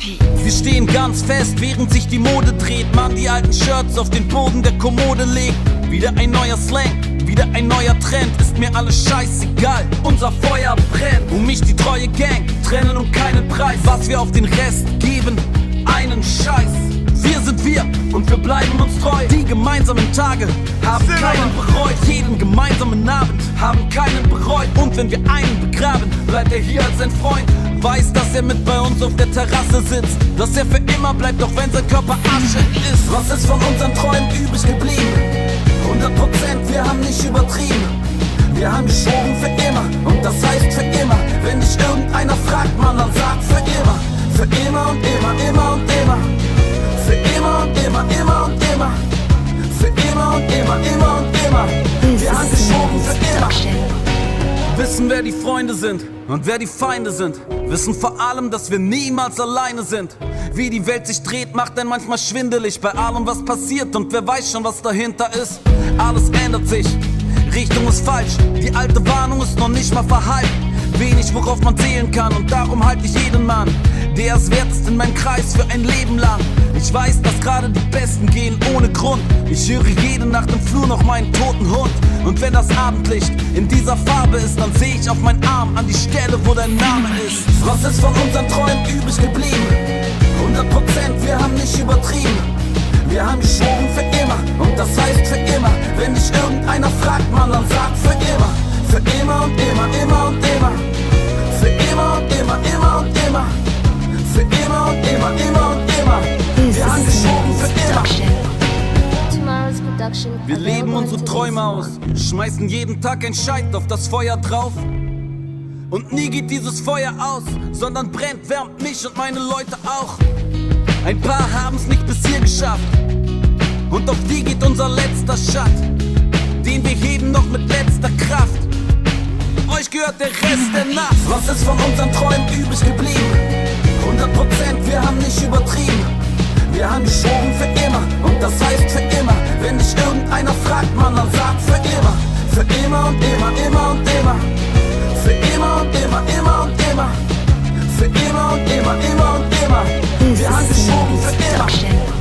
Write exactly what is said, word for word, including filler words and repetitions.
Papi. Wir stehen ganz fest, während sich die Mode dreht. Man die alten Shirts auf den Boden der Kommode legt. Wieder ein neuer Slang, wieder ein neuer Trend. Ist mir alles scheißegal, unser Feuer brennt. Um mich die treue Gang, trennen um keinen Preis. Was wir auf den Rest geben, einen Scheiß. Wir sind wir und wir bleiben uns treu. Die gemeinsamen Tage haben keinen bereut. Jeden gemeinsamen Abend haben keinen bereut. Und wenn wir einen begraben, bleibt er hier als ein Freund. Weiß, dass er mit bei uns auf der Terrasse sitzt. Dass er für immer bleibt, auch wenn sein Körper Asche ist. Was ist von unseren Träumen übrig geblieben? hundert Prozent, wir haben nicht übertrieben. Wir haben geschworen für immer und das heißt für immer. Wenn dich irgendeiner fragt, man dann sagt für immer. Für immer und immer, immer und immer. Für immer und immer, immer und immer. Für immer und immer, immer und immer. Wir haben geschworen für immer. Wissen, wer die Freunde sind und wer die Feinde sind. Wissen vor allem, dass wir niemals alleine sind. Wie die Welt sich dreht, macht einen manchmal schwindelig. Bei allem, was passiert und wer weiß schon, was dahinter ist. Alles ändert sich, Richtung ist falsch. Die alte Warnung ist noch nicht mal verhalten. Wenig, worauf man zählen kann, und darum halte ich jeden Mann, der es wert ist, in meinem Kreis für ein Leben lang. Ich weiß, dass gerade die Besten gehen ohne Grund. Ich höre jede Nacht im Flur noch meinen toten Hund. Und wenn das Abendlicht in dieser Farbe ist, dann sehe ich auf meinen Arm an die Stelle, wo dein Name ist. Was ist von unseren Träumen übrig geblieben? hundert Prozent, wir haben nicht übertrieben. Wir haben geschworen für immer und das heißt für immer. Wenn dich irgendeiner fragt, man dann sagt für immer. Für immer und immer, immer und immer. Für immer und immer, immer und immer. Für immer und immer, immer und immer. Wir haben geschworen für immer. Wir leben unsere Träume aus, schmeißen jeden Tag ein Scheit auf das Feuer drauf. Und nie geht dieses Feuer aus, sondern brennt, wärmt mich und meine Leute auch. Ein paar haben's nicht bis hier geschafft. Und auf die geht unser letzter Schatt, den wir heben noch mit letzter Kraft. Euch gehört der Rest der Nacht. Was ist von unseren Träumen übrig geblieben? hundert Prozent, wir haben nicht übertrieben. Wir haben geschworen für immer und das heißt für immer. Wenn dich irgendeiner fragt, man dann sagt für immer. Für immer und immer, immer und immer. Für immer und immer, immer und immer. Für immer und immer, immer und immer. Wir haben geschworen für immer.